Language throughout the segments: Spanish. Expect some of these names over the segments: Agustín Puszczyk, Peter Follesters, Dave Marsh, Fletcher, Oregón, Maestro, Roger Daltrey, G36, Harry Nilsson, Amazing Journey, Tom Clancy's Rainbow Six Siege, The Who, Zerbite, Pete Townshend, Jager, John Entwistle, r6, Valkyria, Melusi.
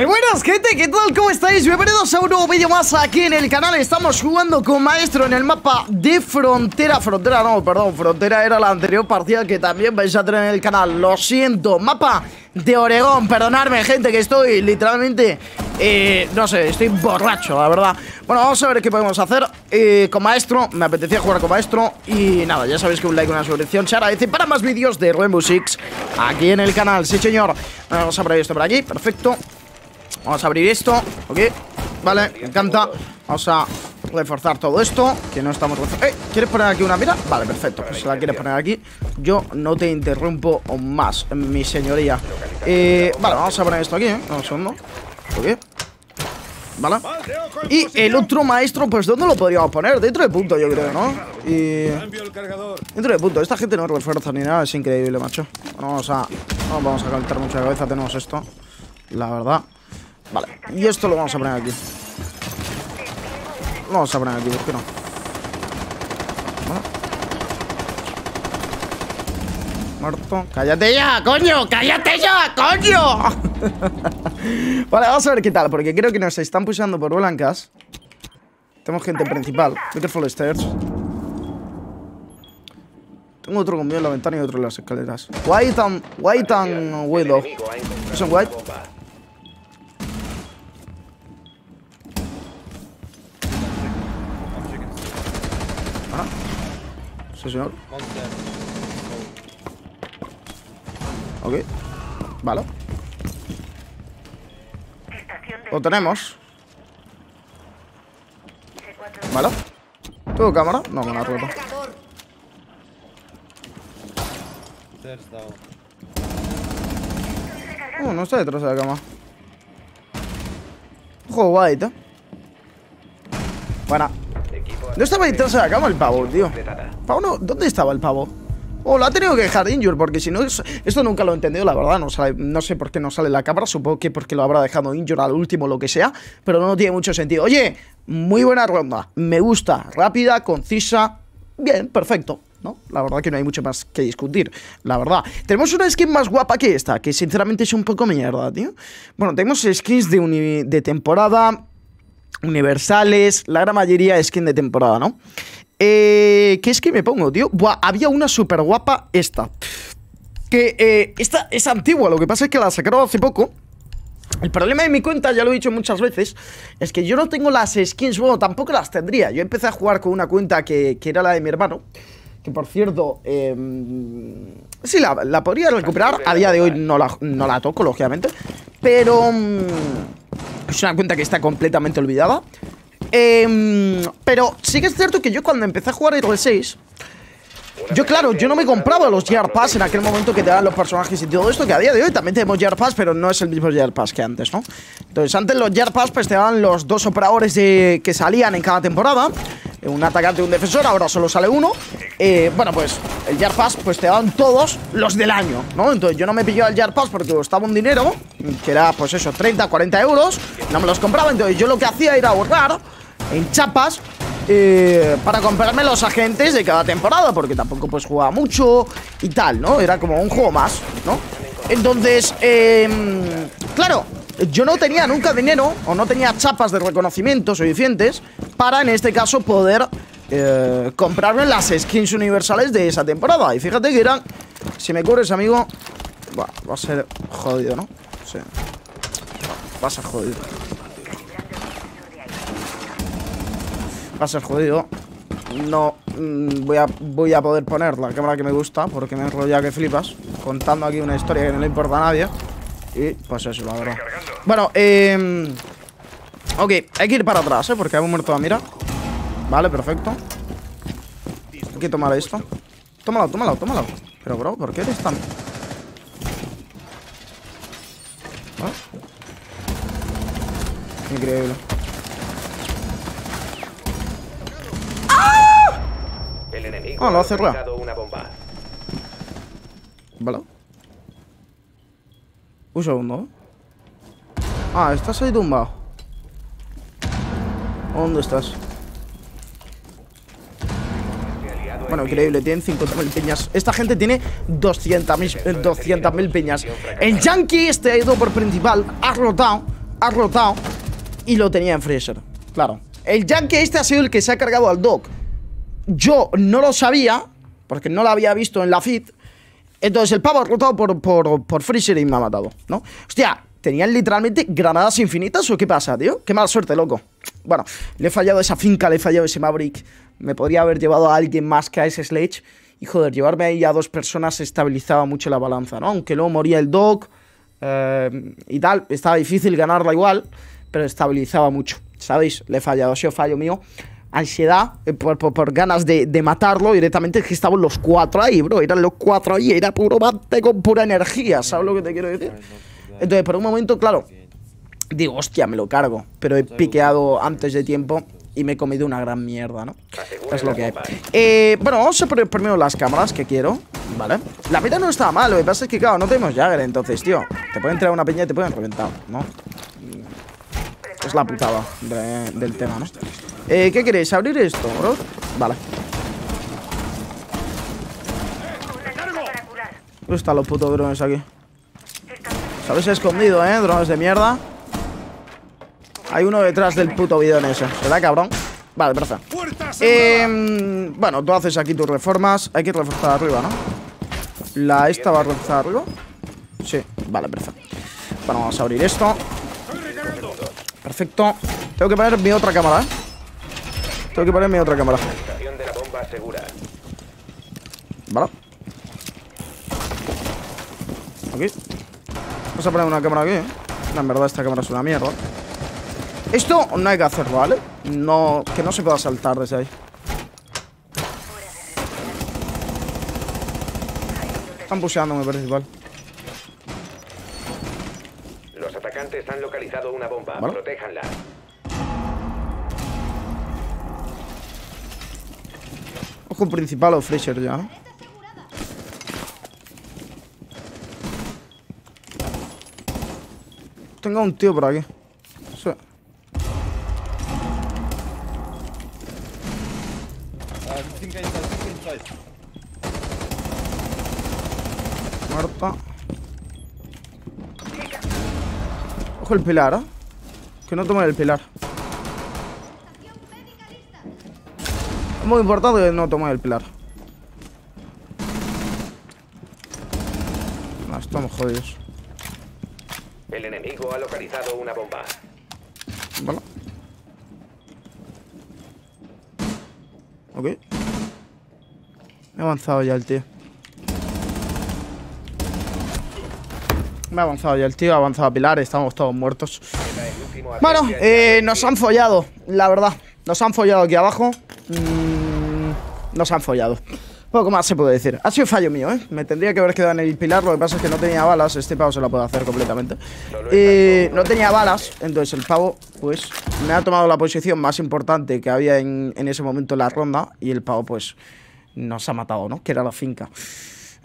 Muy buenas, gente, ¿qué tal? ¿Cómo estáis? Bienvenidos a un nuevo vídeo más aquí en el canal. Estamos jugando con Maestro en el mapa de Frontera. Frontera no, perdón, Frontera era la anterior partida que también vais a tener en el canal. Lo siento, mapa de Oregón. Perdonadme, gente, que estoy literalmente, no sé, estoy borracho, la verdad. Bueno, vamos a ver qué podemos hacer con Maestro. Me apetecía jugar con Maestro. Y nada, ya sabéis que un like, una suscripción se agradece para más vídeos de Rainbow Six aquí en el canal, sí señor. Vamos a abrir esto por aquí, perfecto. Vamos a abrir esto, ok. Vale, me encanta. Vamos a reforzar todo esto, que no estamos reforzando. ¿Quieres poner aquí una mira? Vale, perfecto. Si la quieres poner aquí, yo no te interrumpo más, mi señoría. Vale, vamos a poner esto aquí, un segundo. Ok. Vale. Y el otro Maestro, pues ¿dónde lo podríamos poner? Dentro de punto, yo creo, ¿no? Y dentro de punto. Esta gente no refuerza ni nada, es increíble, macho. Bueno, no vamos a calentar mucho la cabeza. Tenemos esto, la verdad. Vale, y esto lo vamos a poner aquí. Lo vamos a poner aquí, ¿por qué no? Vale. Muerto. ¡Cállate ya, coño! ¡Cállate ya, coño! Vale, vamos a ver qué tal, porque creo que nos están pushando por blancas. Tenemos gente principal. Peter Follesters. Tengo otro conmigo en la ventana y otro en las escaleras. White and Widow. ¿Son White? Sí, señor. Ok. Vale. Lo tenemos. Vale. ¿Tengo cámara? No, me la robo. No está detrás de la cama. Ojo, White, ¿eh? Buena. No estaba detrás de la cama el pavo, tío. Pavo no, ¿dónde estaba el pavo? O lo ha tenido que dejar Injur, porque si no es... Esto nunca lo he entendido, la verdad. No sé por qué no sale la cámara. Supongo que porque lo habrá dejado Injur al último, lo que sea. Pero no tiene mucho sentido. Oye, muy buena ronda. Me gusta. Rápida, concisa. Bien, perfecto, ¿no? La verdad que no hay mucho más que discutir, la verdad. Tenemos una skin más guapa que esta, que sinceramente es un poco mierda, tío. Bueno, tenemos skins de temporada... universales, la gran mayoría skin de temporada, ¿no? ¿Qué skin me pongo, tío? Buah, había una súper guapa esta. Que esta es antigua, lo que pasa es que la sacaron hace poco. El problema de mi cuenta, ya lo he dicho muchas veces, es que yo no tengo las skins, bueno, tampoco las tendría. Yo empecé a jugar con una cuenta que era la de mi hermano. Que por cierto, sí, la podría recuperar. A día de hoy no la toco, lógicamente. Pero... es una cuenta que está completamente olvidada. Pero sí que es cierto que yo cuando empecé a jugar R6, yo no me compraba los Gear Pass en aquel momento que te dan los personajes y todo esto, que a día de hoy también tenemos Gear Pass, pero no es el mismo Gear Pass que antes, ¿no? Entonces antes los Gear Pass pues te daban los dos operadores que salían en cada temporada, un atacante y un defensor, ahora solo sale uno. Bueno, pues el Gear Pass pues te daban todos los del año, ¿no? Entonces yo no me pillaba el Gear Pass porque costaba un dinero, que era pues eso, 30, 40 euros, no me los compraba. Entonces yo lo que hacía era ahorrar en chapas para comprarme los agentes de cada temporada, porque tampoco pues jugaba mucho y tal, ¿no? Era como un juego más, ¿no? Entonces, claro, yo no tenía nunca dinero o no tenía chapas de reconocimiento suficientes para en este caso poder comprarme las skins universales de esa temporada. Y fíjate que eran, si me cubres, amigo, bueno, va a ser jodido, ¿no? Sí, va a ser jodido. Va a ser jodido. No voy a poder poner la cámara que me gusta, porque me he enrollado que flipas contando aquí una historia que no le importa a nadie. Y pues eso, la verdad. Bueno, ok, hay que ir para atrás, porque hemos muerto la mira. Vale, perfecto. Hay que tomar esto. Tómalo. Pero bro, ¿por qué eres tan...? ¿Vale? Increíble. Ah, lo ha cerrado. Vale. Un segundo. Ah, estás ahí tumbado. ¿Dónde estás? Bueno, increíble, tienen 50.000 piñas. Esta gente tiene 200.000 piñas. El Yankee, este ha ido por principal, ha rotado. ha rotado y lo tenía en freezer. Claro. El yankee este ha sido el que se ha cargado al Doc. Yo no lo sabía, porque no lo había visto en la feed. Entonces el pavo ha rotado por freezer y me ha matado, ¿no? Hostia, ¿tenían literalmente granadas infinitas o qué pasa, tío? Qué mala suerte, loco. Bueno, le he fallado esa finca, le he fallado ese Maverick. Me podría haber llevado a alguien más que a ese Sledge. Y joder, llevarme ahí a dos personas estabilizaba mucho la balanza, ¿no? Aunque luego moría el Doc y tal, estaba difícil ganarla igual, pero estabilizaba mucho, ¿sabéis? Le he fallado, ha sido fallo mío. Ansiedad por ganas de matarlo directamente, es que estaban los cuatro ahí, bro. Eran los cuatro ahí, era puro mate con pura energía, ¿sabes lo que te quiero decir? Entonces, por un momento, claro, digo, hostia, me lo cargo, pero he piqueado antes de tiempo y me he comido una gran mierda, ¿no? Es lo que hay. Bueno, vamos a poner primero las cámaras que quiero, ¿vale? La mira no está mal, lo que pasa es que, claro, no tenemos Jager, entonces, tío, te pueden entrar una peña y te pueden reventar, ¿no? Es la putada del tema, ¿no? ¿Qué queréis? ¿Abrir esto, bro? Vale. ¿Dónde están los putos drones aquí? Se habéis escondido, ¿eh? Drones de mierda. Hay uno detrás del puto bidón ese, ¿verdad, cabrón? Vale, braza. Bueno, tú haces aquí tus reformas. Hay que reforzar arriba, ¿no? La esta va a reforzar arriba. Sí, vale, braza. Bueno, vamos a abrir esto. Perfecto. Tengo que poner mi otra cámara, ¿eh? Tengo que poner mi otra cámara. Vale. Aquí. Vamos a poner una cámara aquí, ¿eh? No, en verdad esta cámara es una mierda. Esto no hay que hacerlo, ¿vale? No, que no se pueda saltar desde ahí. Están pusheando, me parece igual. Los atacantes han localizado una bomba. ¿Vale? Protéjanla. Ojo principal o Freezer ya. Tengo un tío por aquí. Sí. Muerta. Ojo el pilar, ¿eh? Que no tomen el pilar. Es muy importante no tomar el pilar. No, estamos jodidos. El enemigo ha localizado una bomba. Vale. Ok. Me ha avanzado ya el tío. Me ha avanzado ya el tío, ha avanzado a pilar, estamos todos muertos. Bueno, nos han follado, la verdad. Nos han follado aquí abajo. Nos han follado. Poco más se puede decir. Ha sido fallo mío, ¿eh? Me tendría que haber quedado en el pilar. Lo que pasa es que no tenía balas. Este pavo se la puede hacer completamente. No tenía balas. Entonces el pavo, pues, me ha tomado la posición más importante que había en ese momento en la ronda. Y el pavo, pues, nos ha matado, ¿no? Que era la finca.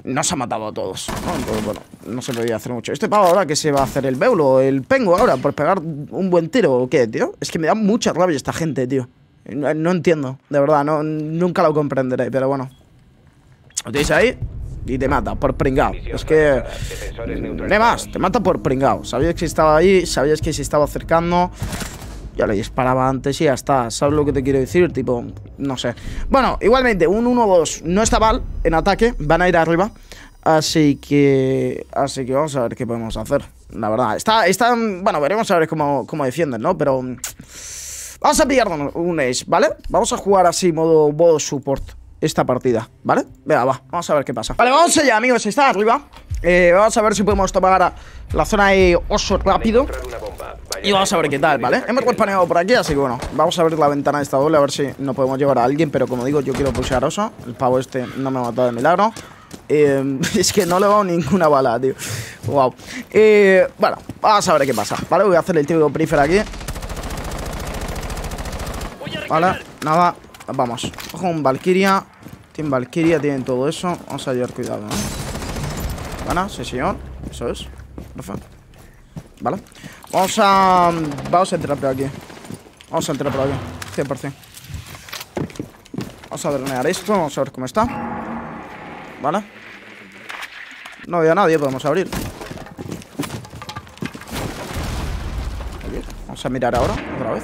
Nos ha matado a todos, ¿no? Entonces, bueno, no se podía hacer mucho. Este pavo ahora que se va a hacer el beulo, el pengo ahora, por pegar un buen tiro o qué, tío. Es que me da mucha rabia esta gente, tío. No entiendo, de verdad, no, nunca lo comprenderé, pero bueno. Lo tienes ahí y te mata por pringao. Es que... Además, te mata por pringao. Sabías que estaba ahí, sabías que se estaba acercando. Ya le disparaba antes y ya está. ¿Sabes lo que te quiero decir? Tipo, no sé. Bueno, igualmente, un 1-2 no está mal en ataque. Van a ir arriba. Así que vamos a ver qué podemos hacer. La verdad, bueno, veremos a ver cómo defienden, ¿no? Pero... Vamos a pillarnos un ace, ¿vale? Vamos a jugar así, modo support, esta partida, ¿vale? Venga, va, vamos a ver qué pasa. Vale, vamos allá, amigos, está arriba. Vamos a ver si podemos tomar la zona de oso rápido. Y vamos a ver qué tal, ¿vale? Hemos respaneado por aquí, así que bueno, vamos a abrir la ventana de esta doble a ver si nos podemos llevar a alguien. Pero como digo, yo quiero pushear oso. El pavo este no me ha matado de milagro. Es que no le he dado ninguna bala, tío. Wow. Bueno, vamos a ver qué pasa, ¿vale? Voy a hacer el típico prefer aquí. Vale, nada, vamos. Ojo un Valkyria. Tienen Valkyria, tienen todo eso. Vamos a llevar cuidado, ¿no? Bueno, sí señor, eso es. Perfecto. Vale. Vamos a entrar por aquí. Vamos a entrar por aquí, 100%. Vamos a dronear esto, vamos a ver cómo está. Vale. No veo a nadie, podemos abrir. Ok. Vamos a mirar ahora, otra vez.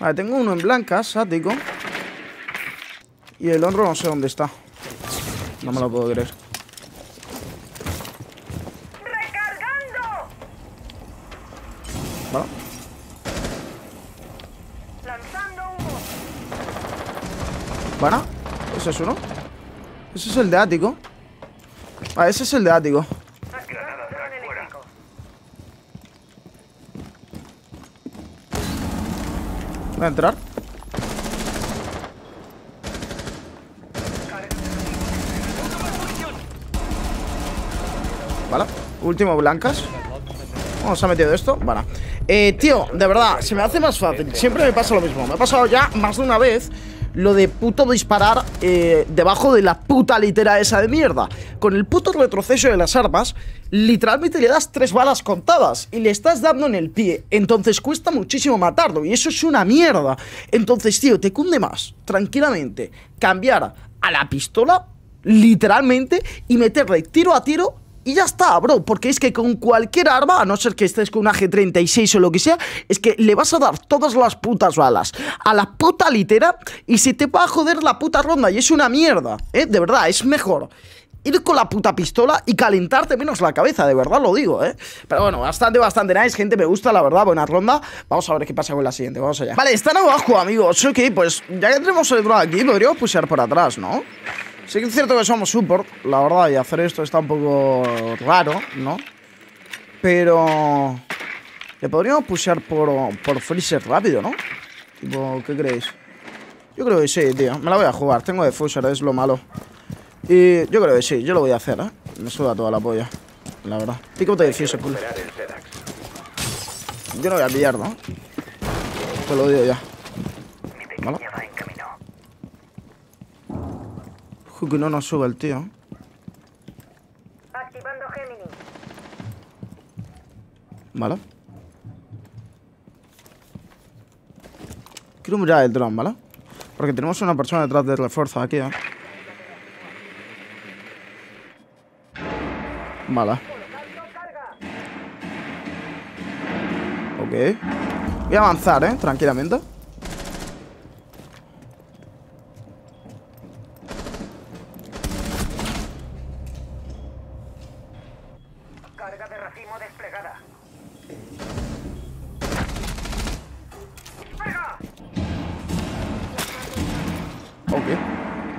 Vale, tengo uno en blancas, ático. Y el otro no sé dónde está. No me lo puedo creer. ¡Recargando! Vale. Lanzando humo. Bueno, ese es uno. Ese es el de ático. Ah, ese es el de ático. Voy a entrar. Vale, último blancas. Vamos, se ha metido esto. Vale. Tío, de verdad, se me hace más fácil. Siempre me pasa lo mismo. Me ha pasado ya más de una vez lo de puto disparar debajo de la puta litera esa de mierda. Con el puto retroceso de las armas, literalmente le das 3 balas contadas y le estás dando en el pie. Entonces cuesta muchísimo matarlo y eso es una mierda. Entonces, tío, te cunde más, tranquilamente, cambiar a la pistola, literalmente, y meterle tiro a tiro. Y ya está, bro, porque es que con cualquier arma, a no ser que estés con una G36 o lo que sea, es que le vas a dar todas las putas balas a la puta litera y se te va a joder la puta ronda y es una mierda, ¿eh? De verdad, es mejor ir con la puta pistola y calentarte menos la cabeza, de verdad lo digo, ¿eh? Pero bueno, bastante nice, gente, me gusta, la verdad, buena ronda. Vamos a ver qué pasa con la siguiente, vamos allá. Vale, están abajo, amigos, ok, pues ya que tenemos el drone aquí, podríamos pushar por atrás, ¿no? Sí que es cierto que somos support, la verdad, y hacer esto está un poco raro, ¿no? Pero le podríamos pushear por freezer rápido, ¿no? Tipo, ¿qué creéis? Yo creo que sí, tío, me la voy a jugar, tengo defuser, es lo malo. Y yo creo que sí, yo lo voy a hacer, ¿eh? Me suda toda la polla, la verdad. Pico te defuser, culo. Yo no voy a pillar, ¿no? Te lo digo ya. ¿Vale? Que no nos sube el tío. Activando Gemini. Vale. Quiero mirar el dron, ¿vale? Porque tenemos una persona detrás de refuerzo aquí, ¿eh? Vale. Ok. Voy a avanzar, ¿eh? Tranquilamente.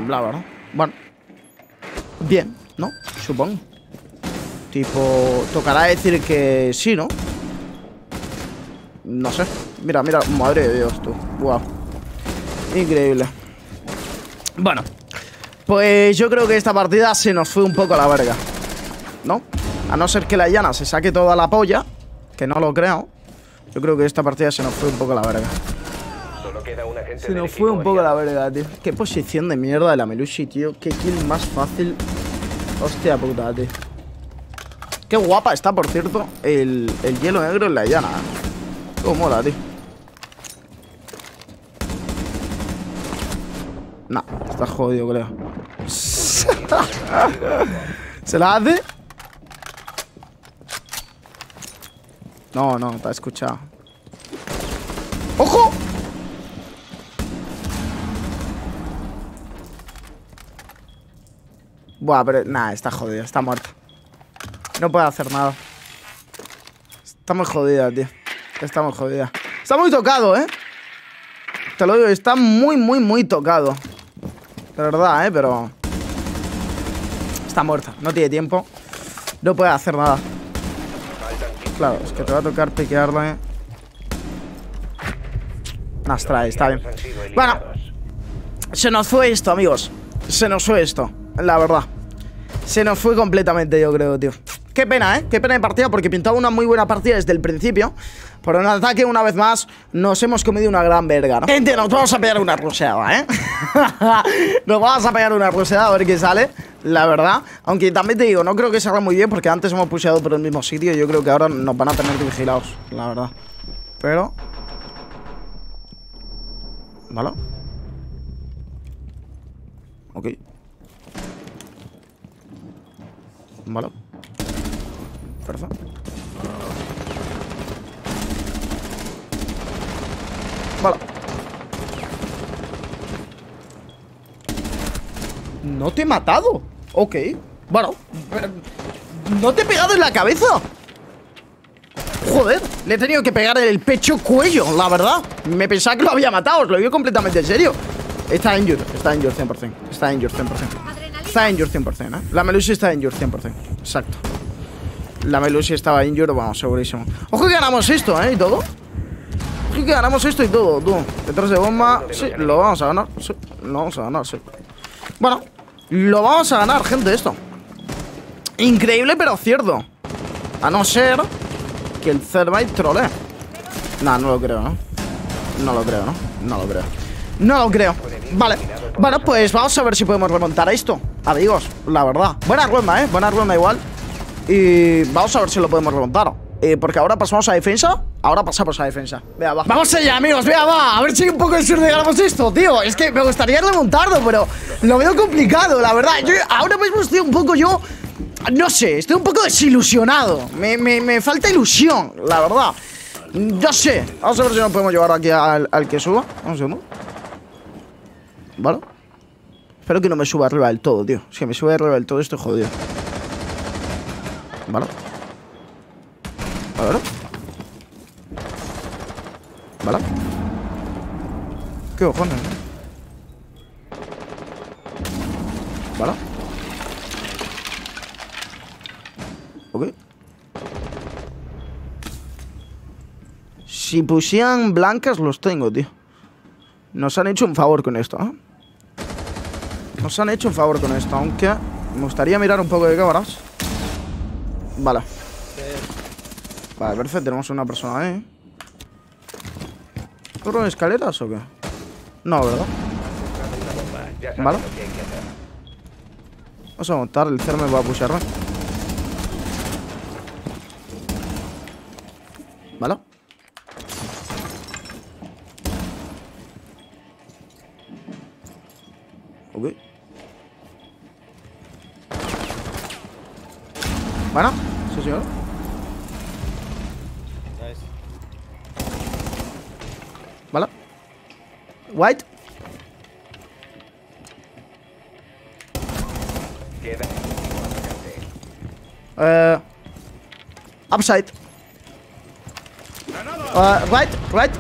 La verdad. Bueno. Bien, ¿no? Supongo. Tipo, tocará decir que sí, ¿no? No sé. Mira, mira. Madre de Dios, tú. Wow. Increíble. Bueno. Pues yo creo que esta partida se nos fue un poco a la verga, ¿no? A no ser que la llana se saque toda la polla, que no lo creo. Yo creo que esta partida se nos fue un poco a la verga. Se nos fue un poco la verdad, tío. Qué posición de mierda de la Melusi, tío. Qué kill más fácil. Hostia puta, tío. Qué guapa está, por cierto, el hielo negro en la llana. Cómo mola, tío. Nah, está jodido, creo. ¿Se la hace? No, no, te ha escuchado. ¡Ojo! Buah, pero... Nah, está jodida, está muerta. No puede hacer nada. Está muy jodida, tío. Está muy jodida. Está muy tocado, ¿eh? Te lo digo, está muy tocado. De verdad, ¿eh? Pero... Está muerta, no tiene tiempo. No puede hacer nada. Claro, es que te va a tocar piquearla, ¿eh? Nastra, está bien. Bueno. Se nos fue esto, amigos. Se nos fue esto. La verdad. Se nos fue completamente, yo creo, tío. Qué pena, ¿eh? Qué pena de partida, porque pintaba una muy buena partida desde el principio. Pero en ataque, una vez más, nos hemos comido una gran verga, ¿no? Gente, nos vamos a pegar una ruseada, ¿eh? Nos vamos a pegar una ruseada a ver qué sale, la verdad. Aunque también te digo, no creo que salga muy bien, porque antes hemos pusheado por el mismo sitio y yo creo que ahora nos van a tener que vigilados, la verdad. Pero... ¿vale? Ok. Vale. Perfecto. Vale. No te he matado. Ok. Bueno. No te he pegado en la cabeza. Joder, le he tenido que pegar en el pecho-cuello, la verdad. Me pensaba que lo había matado, os lo digo completamente en serio. Está injured, está injured 100%. Está injured 100%. Está injured 100%, ¿eh? La Melusi está injured 100%. Exacto. La Melusi estaba injured, vamos, segurísimo. Ojo que ganamos esto, ¿eh? Y todo. Ojo que ganamos esto y todo, tú. Detrás de bomba, sí, lo vamos a ganar. Sí, lo vamos a ganar, sí. Bueno, lo vamos a ganar, gente, esto. Increíble, pero cierto. A no ser... que el Zerbite trolea. Nah, no lo creo, ¿no? No lo creo, ¿no? No lo creo. No lo creo. Vale. Bueno, pues vamos a ver si podemos remontar esto, amigos, la verdad. Buena ronda, ¿eh? Buena ronda igual. Y vamos a ver si lo podemos remontar. Porque ahora pasamos a defensa. Ahora pasamos a defensa. Vea, va. Vamos allá, amigos. Vea, va. A ver si hay un poco de suerte de ganamos esto, tío. Es que me gustaría remontarlo, pero lo veo complicado, la verdad. Yo ahora mismo estoy un poco yo... no sé, estoy un poco desilusionado. Me falta ilusión, la verdad. Yo sé. Vamos a ver si nos podemos llevar aquí al que suba. Un segundo. Vale. Espero que no me suba arriba del todo, tío. Si me sube arriba del todo, estoy jodido. Vale. A ver. Vale. Qué cojones, ¿no? Vale. Okay. Si pusieran blancas los tengo, tío. Nos han hecho un favor con esto, ¿eh? Nos han hecho un favor con esto, aunque me gustaría mirar un poco de cámaras. Vale. Vale, perfecto, tenemos una persona ahí. ¿Corro en escaleras o qué? No, ¿verdad? Vale. Vamos a montar, el CER me va a pushearme. ¿Vale? Ok. Bueno, sí, señor. Nice. ¿Vale? White. Upside. Right.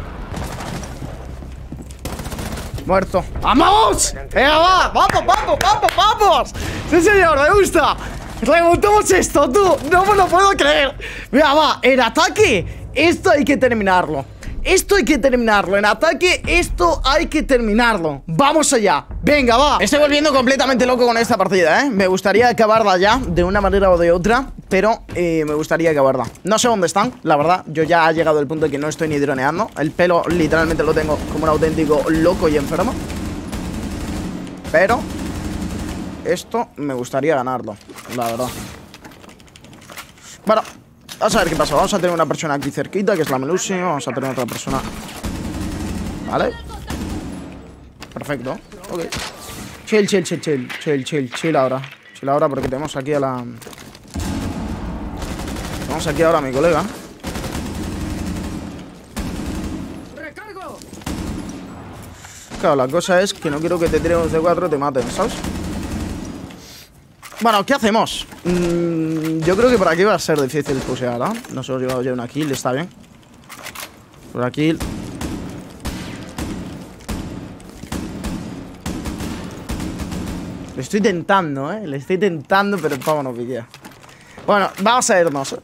Muerto. ¡Vamos! ¡Venga, va! ¡Vamos! ¡Sí, señor! ¡Me gusta! ¡Remontamos esto, tú! ¡No me lo puedo creer! ¡Venga, va! ¡En ataque! Esto hay que terminarlo. Esto hay que terminarlo. En ataque, esto hay que terminarlo. ¡Vamos allá! ¡Venga, va! Estoy volviendo completamente loco con esta partida, ¿eh? Me gustaría acabarla ya, de una manera o de otra. Pero me gustaría que, verdad, no sé dónde están, la verdad. Yo ya ha llegado el punto de que no estoy ni droneando. El pelo literalmente lo tengo como un auténtico loco y enfermo. Pero esto me gustaría ganarlo, la verdad. Bueno, vamos a ver qué pasa. Vamos a tener una persona aquí cerquita, que es la Melusi. Vamos a tener otra persona. Vale. Perfecto. Ok. Chill ahora. Chill ahora porque tenemos aquí a la... vamos aquí ahora, mi colega. Claro, la cosa es que no quiero que te tiren un C4 y te maten, ¿sabes? Bueno, ¿qué hacemos? Yo creo que por aquí va a ser difícil pushear, ¿no? Nos hemos llevado ya una kill, está bien. Por aquí. Le estoy tentando, ¿eh? Le estoy tentando, pero el pavo no piquea. Bueno, vamos a irnos, ¿eh?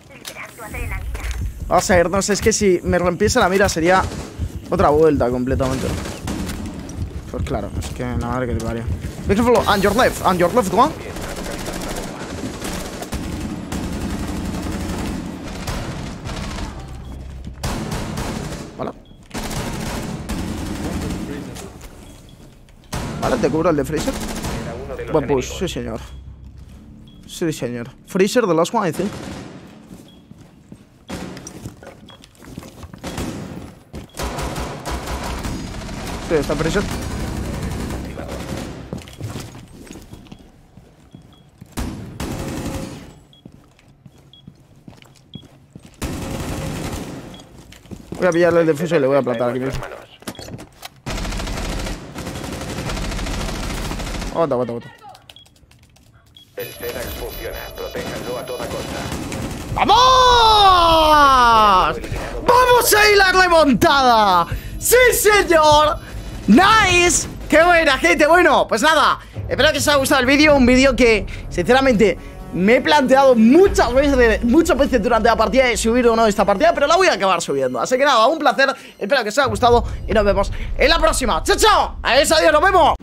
Vamos a irnos, es que si me rompiese la mira sería otra vuelta completamente. Pues claro, es que la madre que te parió. Victor Follow, and your left one. Vale, te cubro el de Fraser. Buen push, sí señor. Sí señor. Fraser the last one, I think. Sí, está Fraser. Voy a pillarle el defensa y le voy a plantar aquí mismo. Bota, bota, bota. El Zedax funciona. Protéjanlo a toda costa. ¡Vamos! ¡Vamos a ir la remontada! ¡Sí, señor! ¡Nice! ¡Qué buena, gente! Bueno, pues nada. Espero que os haya gustado el vídeo. Un vídeo que, sinceramente, me he planteado muchas veces durante la partida de subir o no esta partida, pero la voy a acabar subiendo. Así que nada, un placer, espero que os haya gustado y nos vemos en la próxima. ¡Chao, chao! ¡Adiós, adiós! ¡Nos vemos!